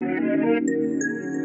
Medic.